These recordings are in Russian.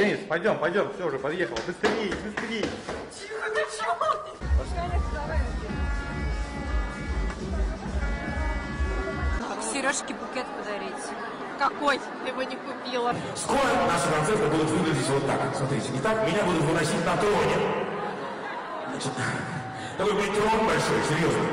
Денис, пойдем, все уже подъехало. Быстрее. Тихо, ты чего? Так, Сережке букет подарить. Какой? Ты его не купила. Скоро наши концерты будут выглядеть вот так. Смотрите, не так меня будут выносить на троне. Значит, такой будет трон большой, серьезно.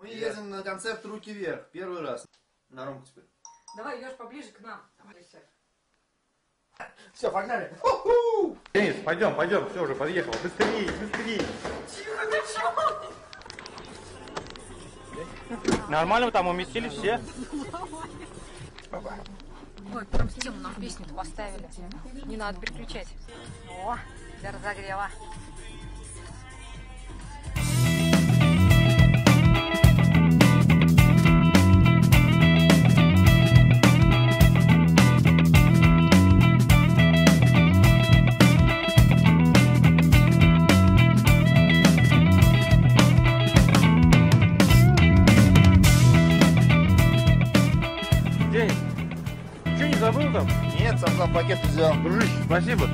Мы едем на концерт «Руки вверх» первый раз. На Ромку теперь. Давай, Ёж, поближе к нам. Все, погнали. Денис, пойдем, все уже подъехало. Быстрее. Тихо, ты чего? Нормально там уместились все? Ой, прям стену нам песню-то поставили. Не надо переключать. О, для разогрева. Забыл там? Нет, сам пакет взял. Дружище, спасибо.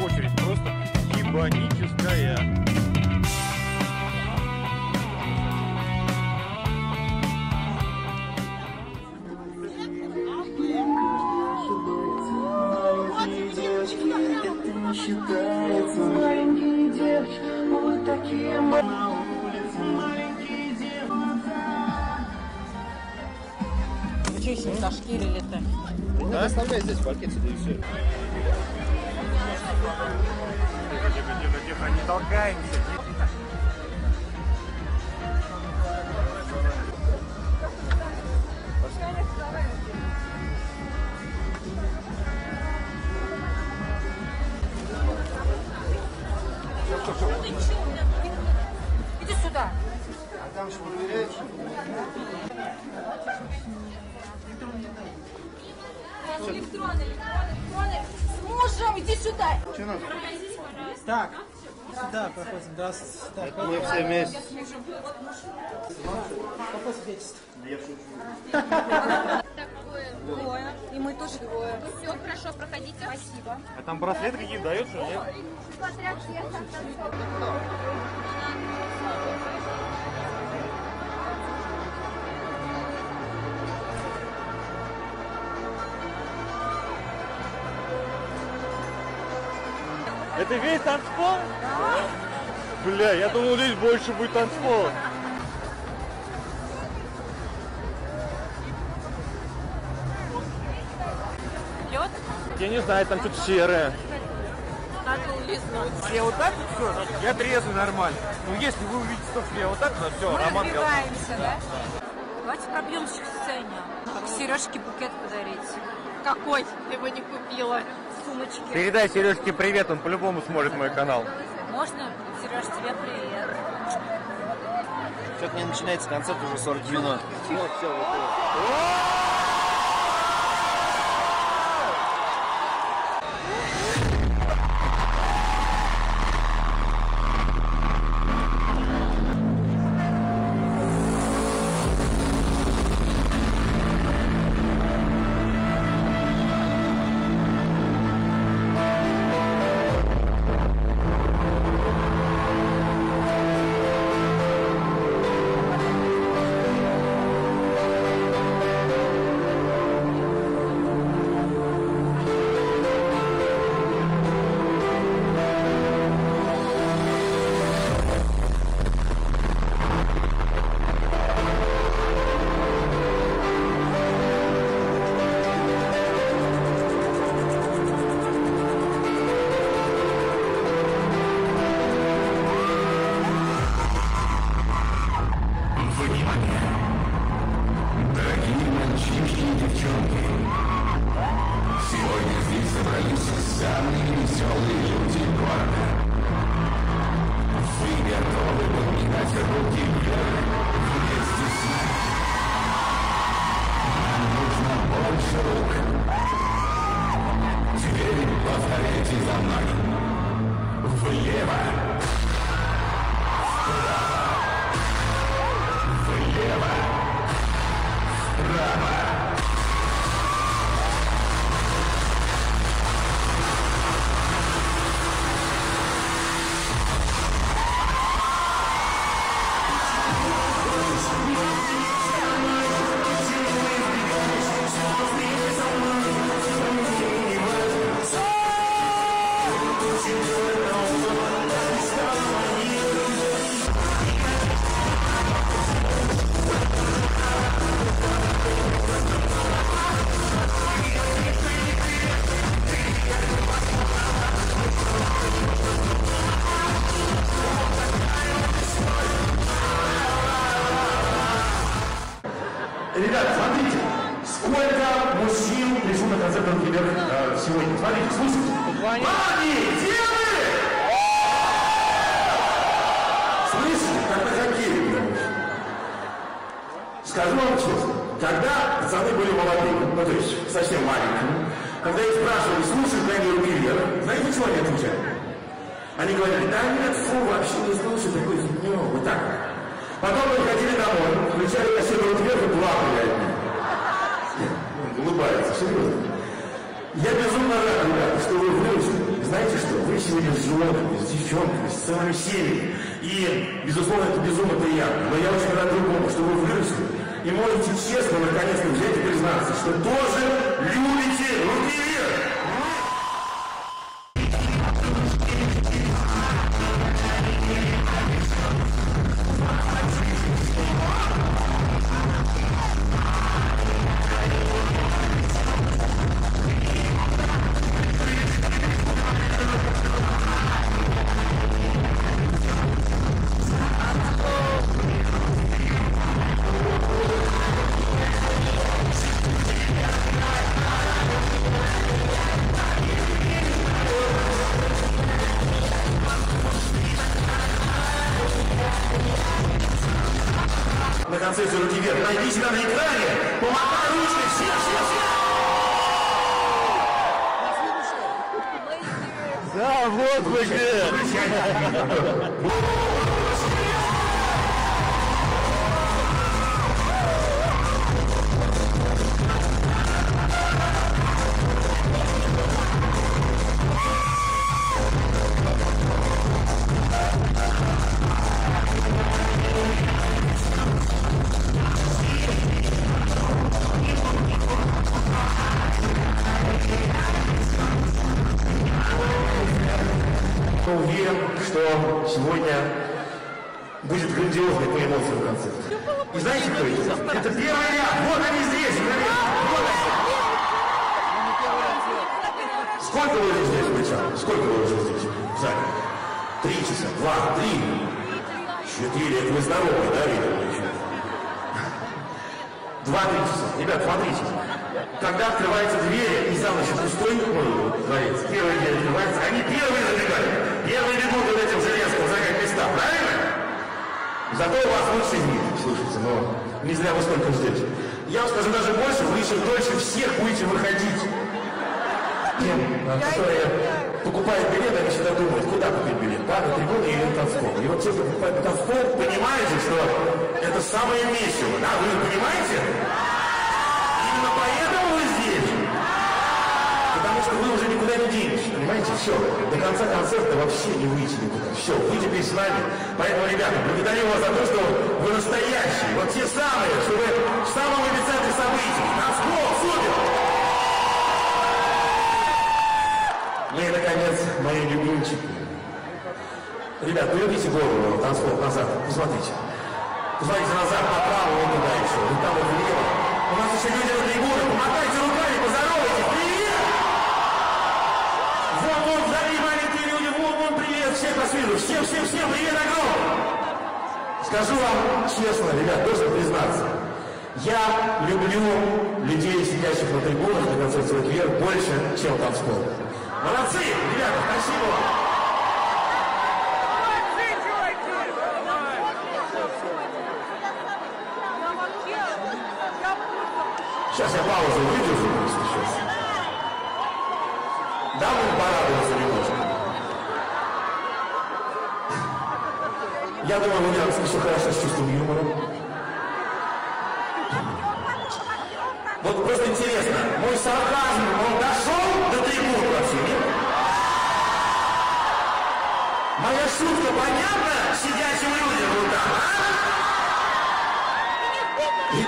Очередь просто ебаническая. Маленькие девочки, вот такие маленькие. Вы что, если зашкирили-то? Да, оставляй здесь паркет, сюда и все. Тихо, не толкаемся. Там что, проверяешь? Электроны. С мужем, иди сюда. Что надо? Так, сюда проходим. Да, так. Мы все вместе. Какое свидетельство? Я шучу. Двое. И мы тоже двое. Все, хорошо, проходите. Спасибо. А там браслеты какие дают, что ли? Смотря все. Это весь танцпол? Да. Бля, я думал, здесь больше будет танцпола. Лед? Я не знаю, там что-то серое. Надо улизнуть. Я вот так вот все, я трезвый нормально. Ну если вы увидите, что я вот так вот, все, мы Роман. Мы разбиваемся, да? Давайте пробьем всю сцену. Как Сережке букет подарить. Какой? Ты его не купила. Сумочки. Передай Сережке привет, он по-любому смотрит мой канал. Можно? Сереж, тебе привет. Что-то не начинается концерт, уже 40 минут. Вот, все, вот. Ребят, смотрите, сколько мужчин пришло на концерт «Руки вверх» сегодня. Смотрите, слушайте. Победили! Слышите, как на хоккее. Скажу вам честно, когда пацаны были молодые, ну то есть совсем маленькие, когда их спрашивали, слушают ли они «Руки вверх», знаете, ничего не отвечали. Они говорили, да нет, фу, вообще не слушают, такой фигню, вот так. Потом мы ходили домой, включали на себя «Руки вверх» и плакали одни. Улыбается, серьезно. Я безумно рад, ребята, что вы выросли. Знаете что? Вы сегодня с животными, с девчонками, с целыми семьями. И, безусловно, это безумно приятно. Но я очень рад другому, что вы выросли. И можете честно, наконец-то, взять и признаться, что тоже любите «Руки вверх». Концерте «Руки вверх». Найди себя на экране, помогай ручкой, все, все, все! Да, вот вы где! Уверен, что сегодня будет грандиозный по эмоциям концерт. И знаете, кто это? Это первый ряд. Вот они здесь. Вот. Сколько вы уже здесь причем? Сколько вы уже здесь в зале? 3 часа, 2, 3, 4. Это вы здоровы, да, видимо, еще? 2-3 часа. Ребят, смотрите. Когда открываются двери, и зал еще пустой, творится. Первые двери открываются, они первые забегают. Первые бегут вот этим железком занять места, правильно? Зато у вас лучше нет, слушайте, но не зря вы столько ждете. Я вам скажу даже больше, вы еще дольше всех будете выходить. Тем, которые покупают билеты, они всегда думают, куда купить билет, да, на трибуны или на танцпол. И вот те, кто покупает на танцпол, понимаете, что это самое веселое, да, вы понимаете? Именно поэтому вы здесь. Потому что вы уже никуда не денетесь, понимаете, все. До конца концерта вообще не выйти никуда. Все, вы теперь с нами. Поэтому, ребята, благодарю вас за то, что вы настоящие. Вот те самые, что вы в самом эпицентре событий. Нас Бог судит! Ну и, наконец, мои любимчики. Ребят, поверните голову на стол назад. Посмотрите. Посмотрите назад, направо, вот туда еще. Вот там, вот влево. У нас еще люди на трибуне. Помогайте руками, поздоровайтесь. Привет! Вон, зови, маленькие люди, вон, привет, всех вас вижу, всем, привет огромный! Скажу вам честно, ребят, должен признаться, я люблю людей, сидящих на трибунах на концерте «Руки вверх», больше, чем там танцпол. Молодцы, ребята, спасибо вам! Сейчас я паузу выдержу, сейчас. Да, мы порадуемся немножко. Я думаю, у меня все хорошо с чувством юмора. Вот просто интересно, мой сарказм, он дошел до трибун вообще, нет? Моя шутка понятна сидячим людям вот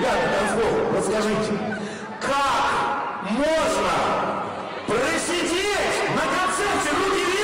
там, а? Ребята, Донфлов, подскажите, как можно просидеть на концерте «Руки вверх»!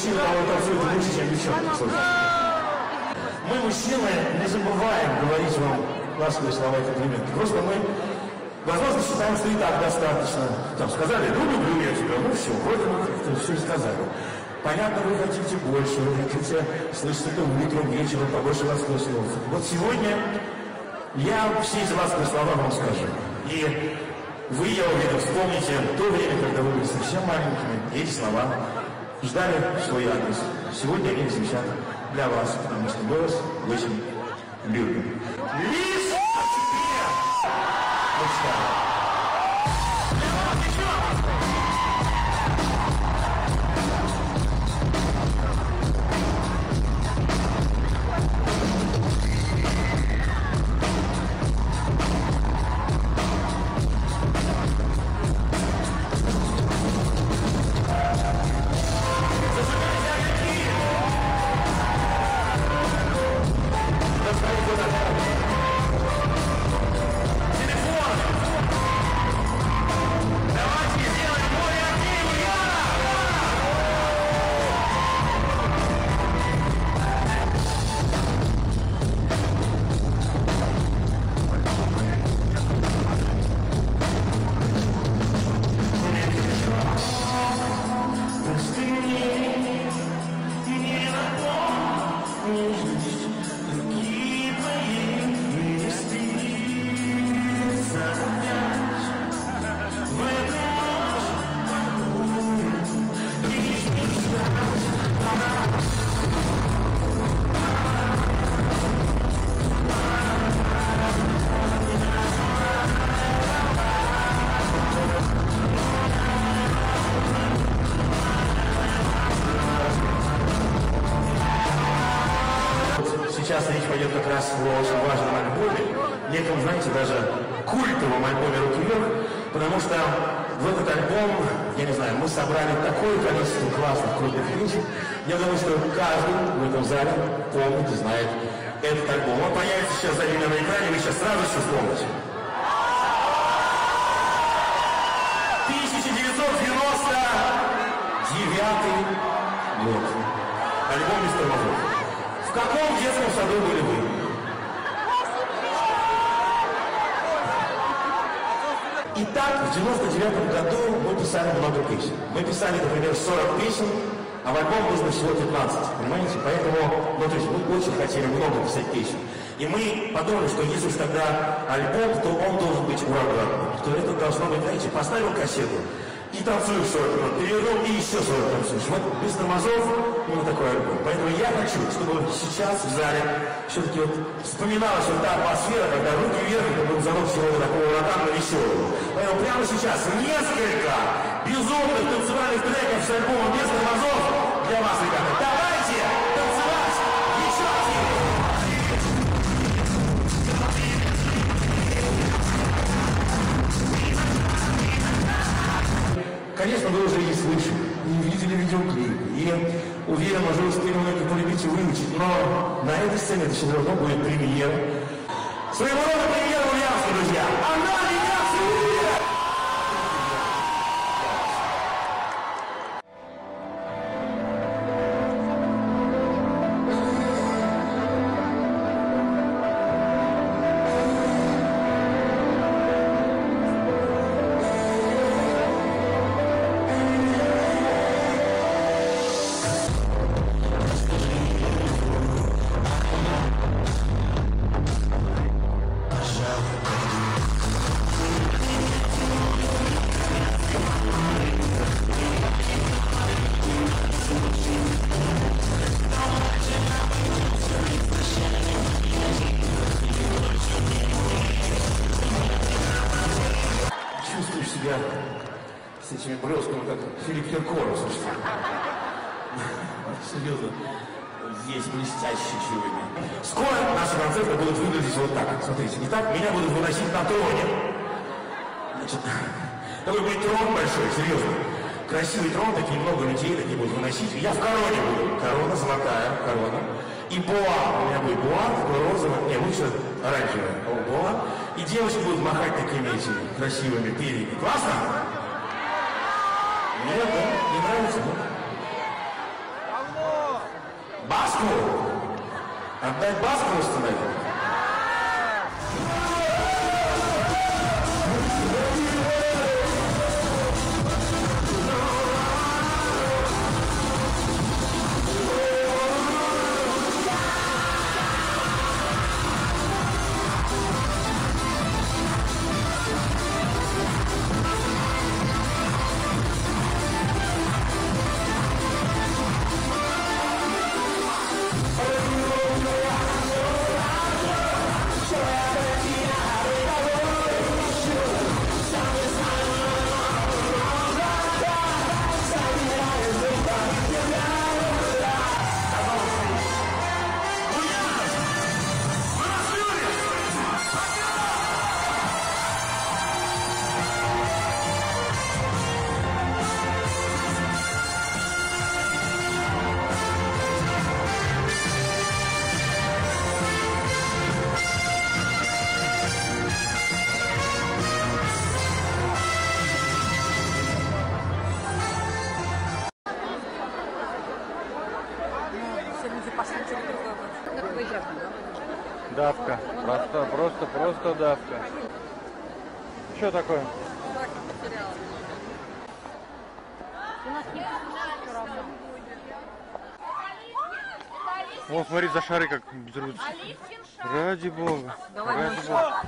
мужчин танцует лучше, чем девчонки. Мы, мужчины, не забываем говорить вам ласковые слова и комплименты. Просто мы, возможно, считаем, что и так достаточно. Там сказали, люблю я тебя, ну все, вроде мы как-то все сказали. Понятно, вы хотите больше, вы хотите слышать это утром, вечером, побольше ласковых слов. Вот сегодня я все из ласковых слова вам скажу. И вы, я уверен, вспомните то время, когда вы были совсем маленькими, и эти слова ждали свой адрес. Сегодня они звучат для вас, потому что мы вас очень любим. Лишь о тебе! Мечтаю. Сейчас речь пойдет как раз о очень важном альбоме, неком, знаете, даже культовом альбоме «Руки вверх», потому что в этот альбом, я не знаю, мы собрали такое количество классных, крутых вещей. Я думаю, что каждый в этом зале помнит и знает этот альбом. Он появится сейчас за ними на экране, вы сейчас сразу все вспомните. 1999 год. Альбом «Мистер Матрон». В каком детском саду были вы? Итак, в 99-м году мы писали много песен. Мы писали, например, 40 песен, а в альбом нужно всего 15, понимаете? Поэтому, ну, то есть мы очень хотели много писать песен. И мы подумали, что если уж тогда альбом, то он должен быть ураганным. То это должно быть, знаете, поставил кассету и танцую 40 минут, перевернул и еще 40 танцуешь. Вот без тормозов именно такой альбом. Поэтому я хочу, чтобы сейчас в зале все-таки вот вспоминалась вот та атмосфера, когда «Руки вверх» это был залог всего такого ураганного веселого. Поэтому прямо сейчас несколько безумных танцевальных треков с альбомом без тормозов для вас, ребята. Давайте танцевать еще раз! Конечно, вы уже и слышали, и видели видеоклип, и уверен, уже успели многие полюбить и выучить, но на этой сцене это все равно будет премьера. Своего рода премьера ульяновская, друзья! Она меня всегда! С этими брёзгами, как Филипп Киркоров, слушайте. Серьезно, есть блестящие чувства. Скоро наши концерты будут выглядеть вот так. Смотрите, не так, меня будут выносить на троне. Значит, такой будет трон большой, серьезно. Красивый трон, такие много людей, такие будут выносить. Я в короне буду. Корона золотая, корона. И боа, у меня будет боа, такой розовый, не, лучше оранжевый, боа. И девочки будут махать такими этими красивыми перьями. Классно? Мне это не нравится, да? Баскову. Отдай Баскову студенту. Давка. Просто давка. Что такое? О, смотри, за шары как взрываются. Ради бога. Ради бога.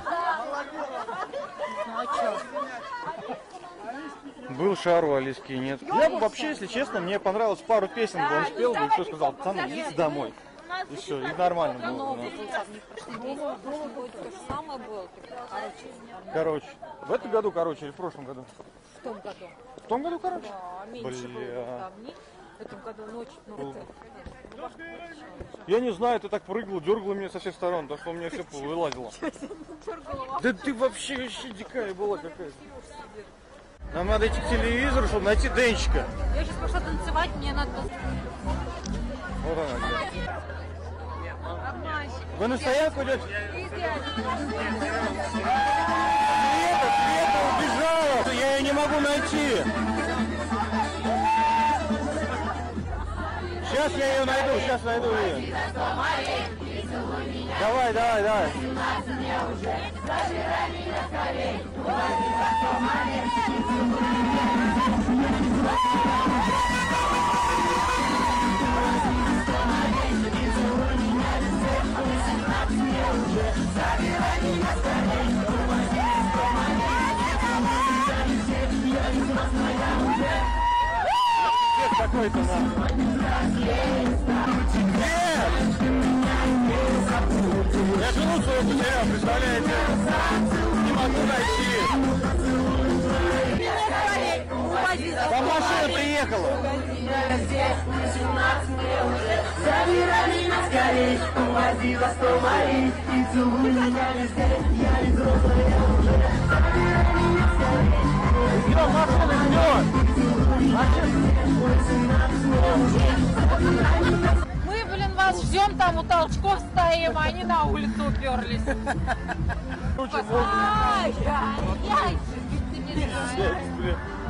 Был шар у Алиски, нет. Я бы вообще, если честно, мне понравилось пару песен, где он спел, и все сказал, пацаны, идите домой. И все, и нормально было. Короче, в этом году, короче, или в прошлом году? В том году. В том году, короче? Да, меньше было. В этом году ночь. Я не знаю, ты так прыгала, дергала меня со всех сторон, так что у меня все вылазило. Да ты вообще дикая была какая-то. Нам надо идти к телевизору, чтобы найти Денчика. Я сейчас пошла танцевать, мне надо... Вот она. Вы на стоянку идете? Света убежала! Я ее не могу найти! Сейчас я ее найду, сейчас найду ее. Давай, давай, давай. Какой-то я жену свою потерял, представляете? Не могу найти. Там машина приехала. Мы, блин, вас ждем, там у толчков стоим, а они на улицу уперлись. Ай-яй-яй!